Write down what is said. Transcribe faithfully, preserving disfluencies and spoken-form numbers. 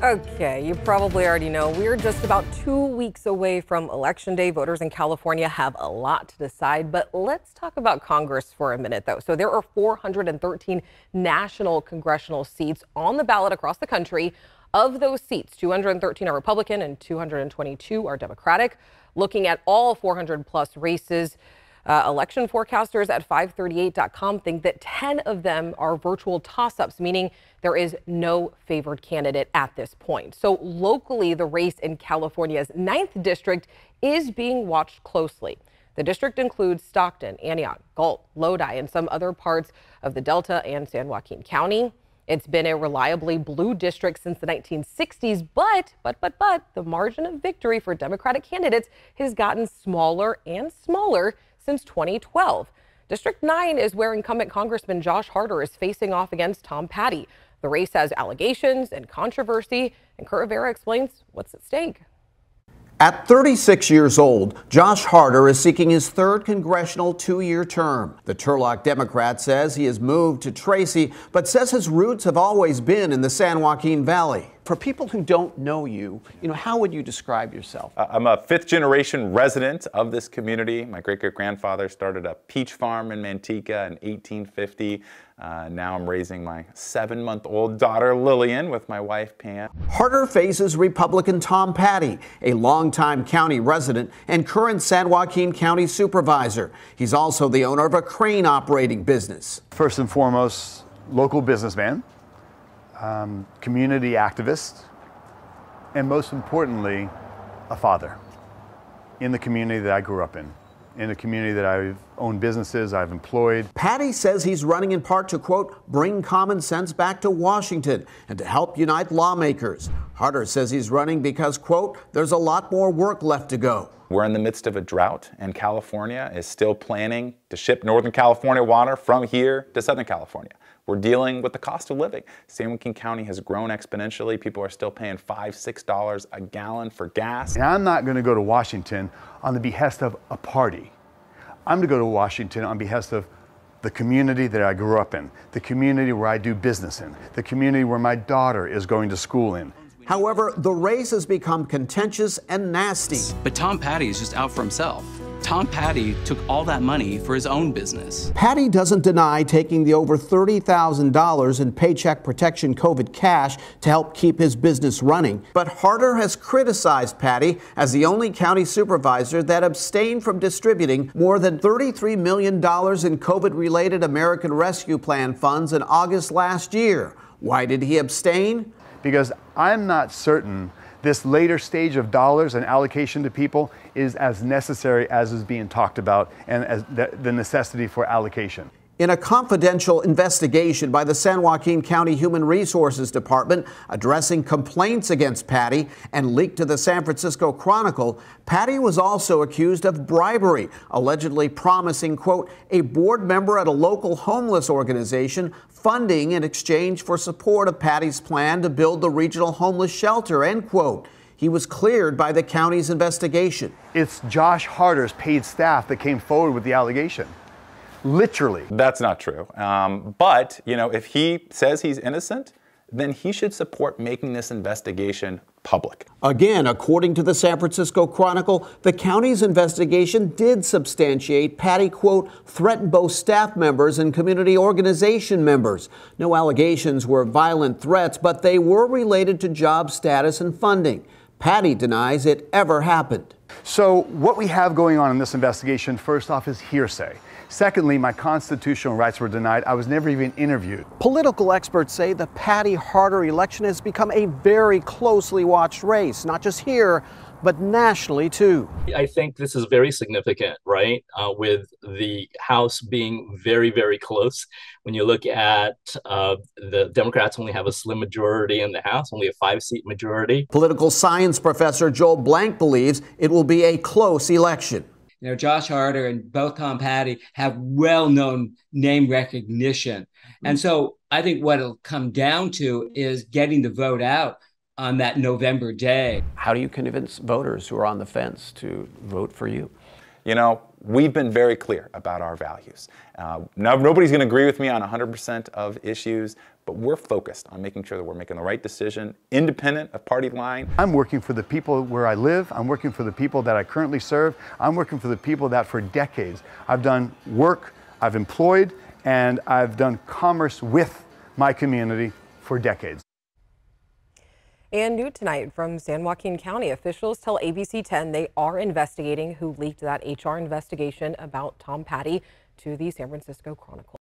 Okay, you probably already know we're just about two weeks away from Election Day. Voters in California have a lot to decide, but let's talk about Congress for a minute, though. So there are four hundred thirteen national congressional seats on the ballot across the country. Of those seats, two hundred thirteen are Republican and two hundred twenty-two are Democratic. Looking at all four hundred plus races, Uh, election forecasters at five thirty-eight dot com think that ten of them are virtual toss-ups, meaning there is no favored candidate at this point. So locally, the race in California's ninth district is being watched closely. The district includes Stockton, Antioch, Galt, Lodi, and some other parts of the Delta and San Joaquin County. It's been a reliably blue district since the nineteen sixties, but, but, but, but, the margin of victory for Democratic candidates has gotten smaller and smaller since twenty twelve. District nine is where incumbent Congressman Josh Harder is facing off against Tom Patti. The race has allegations and controversy, and Kerr Rivera explains what's at stake. At thirty-six years old, Josh Harder is seeking his third congressional two-year term. The Turlock Democrat says he has moved to Tracy, but says his roots have always been in the San Joaquin Valley. For people who don't know you, you know, how would you describe yourself? Uh, I'm a fifth-generation resident of this community. My great-great-grandfather started a peach farm in Manteca in eighteen fifty. Uh, now I'm raising my seven-month-old daughter, Lillian, with my wife, Pam. Harder faces Republican Tom Patti, a longtime county resident and current San Joaquin County supervisor. He's also the owner of a crane operating business. First and foremost, local businessman, um, community activist, and most importantly, a father in the community that I grew up in. in a community that I've owned businesses, I've employed. Patti says he's running in part to, quote, bring common sense back to Washington and to help unite lawmakers. Harder says he's running because, quote, there's a lot more work left to go. We're in the midst of a drought, and California is still planning to ship Northern California water from here to Southern California. We're dealing with the cost of living. San Joaquin County has grown exponentially. People are still paying five, six dollars a gallon for gas. And I'm not going to go to Washington on the behest of a party. I'm going to go to Washington on behest of the community that I grew up in, the community where I do business in, the community where my daughter is going to school in. However, the race has become contentious and nasty. But Tom Patti is just out for himself. Tom Patti took all that money for his own business. Patti doesn't deny taking the over thirty thousand dollars in Paycheck Protection COVID cash to help keep his business running. But Harder has criticized Patti as the only county supervisor that abstained from distributing more than thirty-three million dollars in COVID-related American Rescue Plan funds in August last year. Why did he abstain? Because I'm not certain this later stage of dollars and allocation to people is as necessary as is being talked about and as the, the necessity for allocation. In a confidential investigation by the San Joaquin County Human Resources Department addressing complaints against Patti and leaked to the San Francisco Chronicle, Patti was also accused of bribery, allegedly promising, quote, a board member at a local homeless organization funding in exchange for support of Patti's plan to build the regional homeless shelter, end quote. He was cleared by the county's investigation. It's Josh Harder's paid staff that came forward with the allegation. Literally. That's not true. Um, but, you know, if he says he's innocent, then he should support making this investigation public. Again, according to the San Francisco Chronicle, the county's investigation did substantiate Patti, quote, threatened both staff members and community organization members. No allegations were violent threats, but they were related to job status and funding. Patti denies it ever happened. So what we have going on in this investigation, first off, is hearsay. Secondly, my constitutional rights were denied. I was never even interviewed. Political experts say the Patti Harder election has become a very closely watched race, not just here, but nationally, too. I think this is very significant, right? Uh, with the House being very, very close. When you look at uh, the Democrats only have a slim majority in the House, only a five-seat majority. Political science professor Joel Blank believes it will be a close election. You know, Josh Harder and both Tom Patti have well-known name recognition. And so I think what it'll come down to is getting the vote out on that November day. How do you convince voters who are on the fence to vote for you? You know, we've been very clear about our values. Uh, now, nobody's going to agree with me on one hundred percent of issues, but we're focused on making sure that we're making the right decision, independent of party line. I'm working for the people where I live. I'm working for the people that I currently serve. I'm working for the people that for decades I've done work, I've employed, and I've done commerce with my community for decades. And new tonight from San Joaquin County, officials tell A B C ten they are investigating who leaked that H R investigation about Tom Patti to the San Francisco Chronicle.